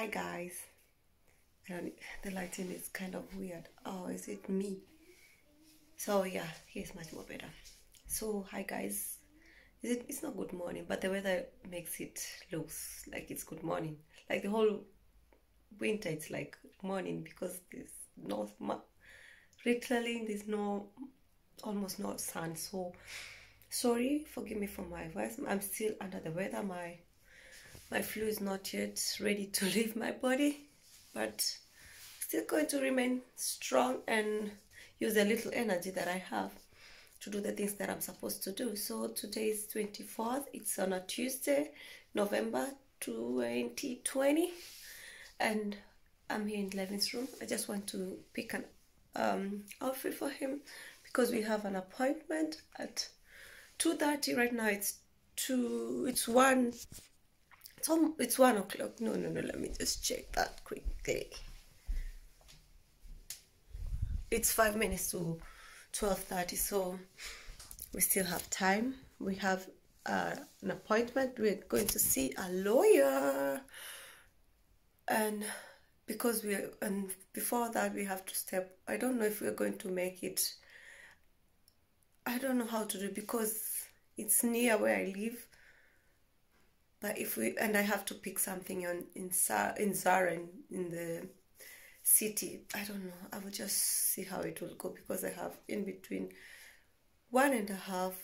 Hi guys, and the lighting is kind of weird. Oh, is it me? So yeah, here's much more better. So hi guys, it's not good morning, but the weather makes it looks like it's good morning. Like the whole winter it's like morning because there's no, literally there's no, almost no sun. So sorry, forgive me for my voice. I'm still under the weather. My flu is not yet ready to leave my body, but still going to remain strong and use the little energy that I have to do the things that I'm supposed to do. So today is 24th, it's on a Tuesday, November 2020, and I'm here in Levin's room. I just want to pick an outfit for him because we have an appointment at 2:30. Right now it's 1 o'clock. No, let me just check that quickly. It's 5 minutes to 12:30, so we still have time. We have an appointment. We're going to see a lawyer, and because before that we have to step. I don't know if we're going to make it. I don't know how to do because it's near where I live. But I have to pick something in Zara in the city. I don't know. I will just see how it will go because I have in between 1.5 hours.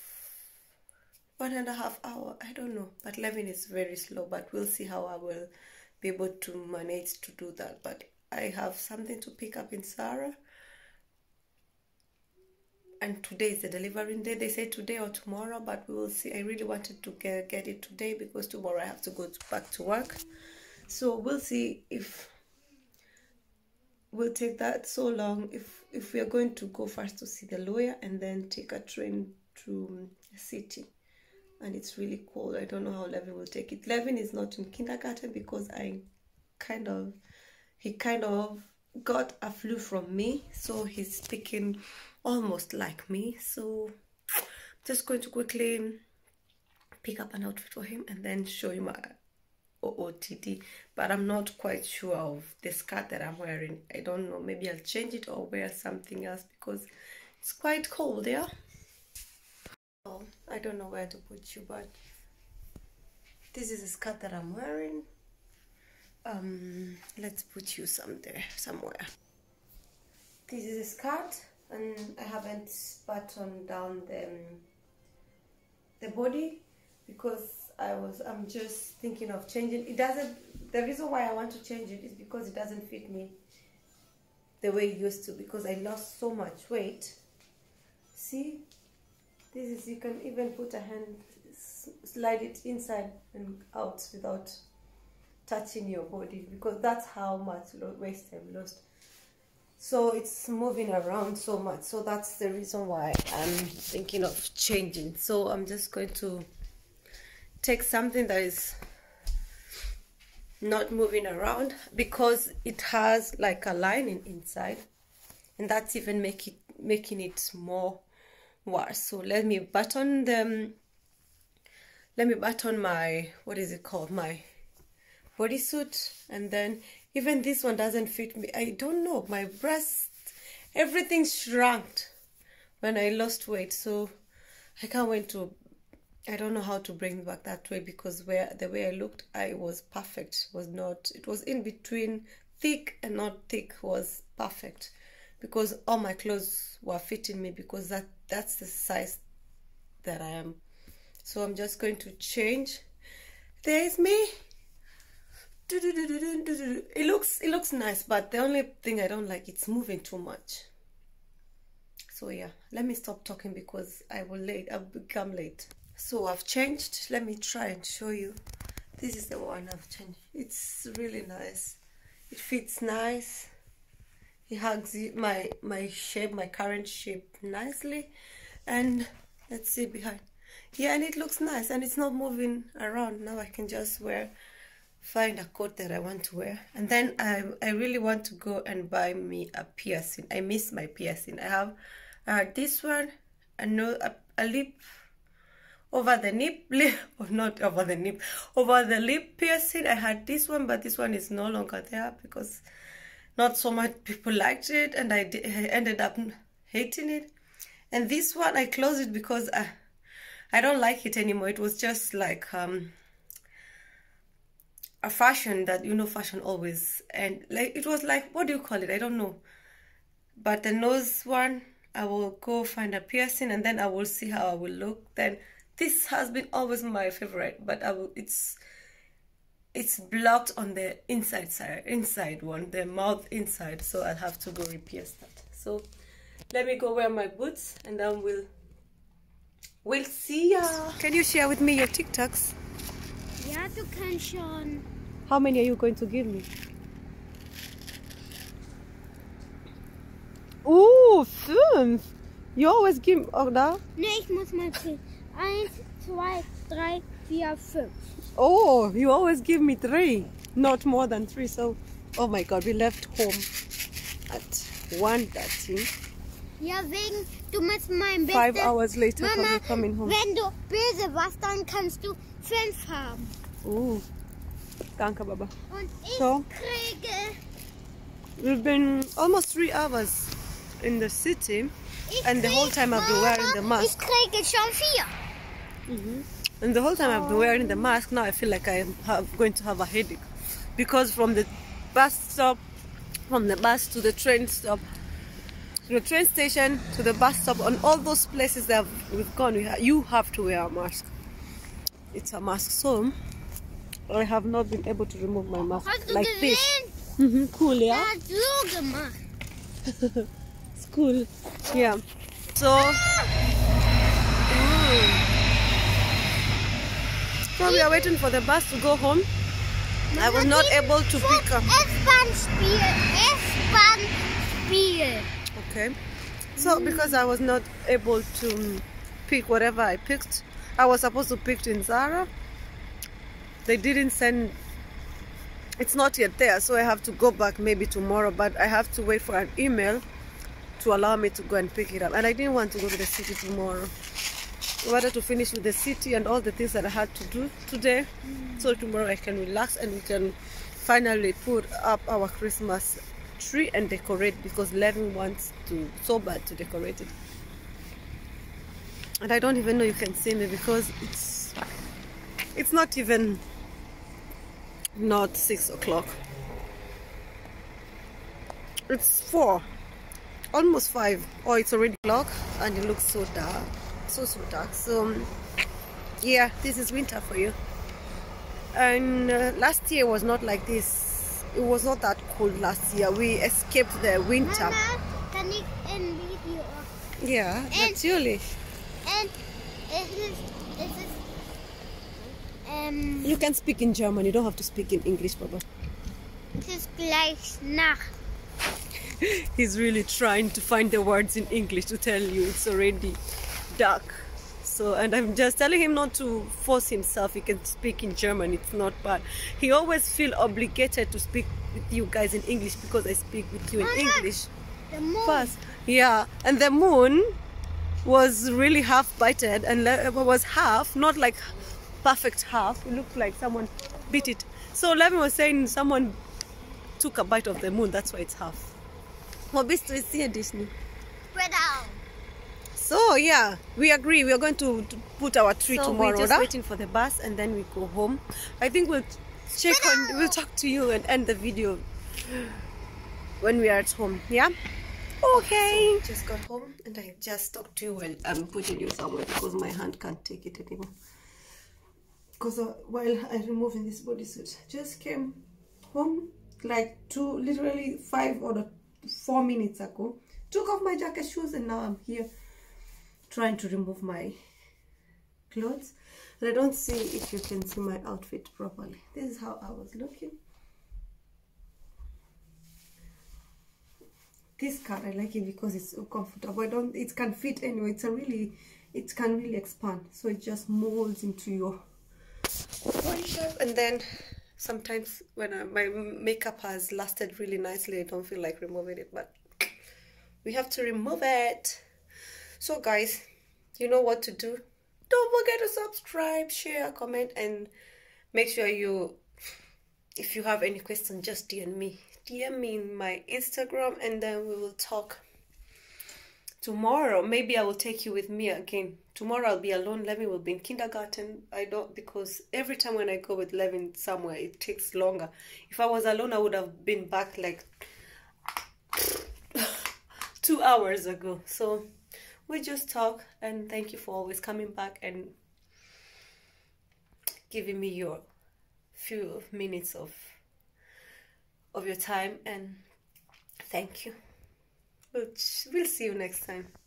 I don't know. But Levin is very slow. But we'll see how I will be able to manage to do that. But I have something to pick up in Zara. And today is the delivery day. They say today or tomorrow, but we will see. I really wanted to get it today because tomorrow I have to go back to work. So we'll see if we'll take that so long. If we are going to go first to see the lawyer and then take a train to the city. And it's really cold. I don't know how Levin will take it. Levin is not in kindergarten because he kind of got a flu from me, so he's speaking almost like me. So I'm just going to quickly pick up an outfit for him and then show him my OOTD. But I'm not quite sure of the skirt that I'm wearing. I don't know, maybe I'll change it or wear something else because it's quite cold. Yeah, oh, I don't know where to put you, but this is the skirt that I'm wearing. Let's put you somewhere. This is a skirt, and I haven't buttoned down the body because I'm just thinking of changing. It doesn't. The reason why I want to change it is because it doesn't fit me the way it used to because I lost so much weight. See, this is, you can even put a hand, slide it inside and out without touching your body because that's how much weight I've lost. So it's moving around so much, so that's the reason why I'm thinking of changing. So I'm just going to take something that is not moving around because it has like a lining inside, and that's even making it more worse. So let me button my, what is it called, my bodysuit, and then even this one doesn't fit me. I don't know, my breast, everything shrunk when I lost weight, so I can't wait to, I don't know how to bring back that weight because the way I looked, I was perfect, was not, it was in between thick and not thick, was perfect because all my clothes were fitting me because that's the size that I am. So I'm just going to change. There's me. It looks nice, but the only thing I don't like, it's moving too much. So yeah, let me stop talking because I've become late. So I've changed. Let me try and show you. This is the one I've changed. It's really nice. It fits nice. It hugs my shape, my current shape nicely. And let's see behind. Yeah, and it looks nice and it's not moving around. Now I can just find a coat that I want to wear, and then I really want to go and buy me a piercing. I miss my piercing. I have this one, a lip over the nip, not over the nip, over the lip piercing. I had this one, but this one is no longer there because not so much people liked it, and I ended up hating it. And this one, I closed it because I don't like it anymore. It was just like a fashion that, you know, fashion always, and like it was like, what do you call it? I don't know. But the nose one, I will go find a piercing and then I will see how I will look. Then this has been always my favorite, but it's blocked on the inside side, inside one, the mouth inside, so I'll have to go re-pierce that. So let me go wear my boots and then we'll see ya. Can you share with me your TikToks? Yeah, you can, Sean. How many are you going to give me? Oh, 5. You always give, oder? Nee, ich muss mal zählen. 1, 2, 3, 4, 5. Oh, you always give me 3. Not more than 3, so... Oh my God, we left home at 1:30. Ja, wegen... Du musst mein Beste... 5 hours later, Mama, coming home. Wenn du böse warst, dann kannst du 5 haben. Oh, danke, Baba. Und ich kriege... We've been almost 3 hours in the city, and the whole time I've been wearing the mask. Ich kriege schon 4. And the whole time I've been wearing the mask, now I feel like I'm going to have a headache, because from the bus to the train stop, from the train station to the bus stop, on all those places that we've gone, you have to wear a mask. It's a mask, so I have not been able to remove my mask like this. Cool, yeah? It's cool, yeah. So... So we are waiting for the bus to go home. I was not able to pick up. Okay. So because I was not able to pick whatever I picked, I was supposed to pick in Zara. They didn't send... It's not yet there, so I have to go back maybe tomorrow, but I have to wait for an email to allow me to go and pick it up. And I didn't want to go to the city tomorrow. I wanted to finish with the city and all the things that I had to do today, so tomorrow I can relax and we can finally put up our Christmas tree and decorate, because Levin wants to so bad to decorate it. And I don't even know you can see me because it's not even... not 6 o'clock, it's 4, almost 5. Oh, it's already o'clock and it looks so dark, so dark. So yeah, this is winter for you. And last year was not like this. It was not that cold last year. We escaped the winter. Mama, can you end video? Yeah, naturally. And it is you can speak in German, you don't have to speak in English, Papa. Es ist gleich Nacht. He's really trying to find the words in English to tell you it's already dark. So, and I'm just telling him not to force himself. He can speak in German, it's not bad. He always feels obligated to speak with you guys in English because I speak with you in English. The moon. First. Yeah, and the moon was really half bited, and was half, not like... perfect half. It looked like someone beat it. So Levin was saying someone took a bite of the moon, that's why it's half. Well, bist du hier Disney? So yeah, we agree. We are going to put our tree tomorrow. We're just waiting for the bus and then we go home. I think we'll check on. We'll talk to you and end the video when we are at home. Yeah. Okay. So just got home and I just talked to you while I'm putting you somewhere because my hand can't take it anymore. Because while I'm removing this bodysuit, just came home like literally 5 or 4 minutes ago. Took off my jacket, shoes, and now I'm here trying to remove my clothes. And I don't see if you can see my outfit properly. This is how I was looking. This car, I like it because it's so comfortable. It can fit anyway. It can really expand. So it just molds into your body shape. And then sometimes when my makeup has lasted really nicely, I don't feel like removing it, but we have to remove it. So guys, you know what to do. Don't forget to subscribe, share, comment, and make sure you, if you have any questions, just DM me. DM me in my Instagram, and then we will talk tomorrow. Maybe I will take you with me again. Tomorrow I'll be alone. Levin will be in kindergarten. I don't, because every time when I go with Levin somewhere, it takes longer. If I was alone, I would have been back like 2 hours ago. So we just talk, and thank you for always coming back and giving me your few minutes of your time, and thank you. We'll see you next time.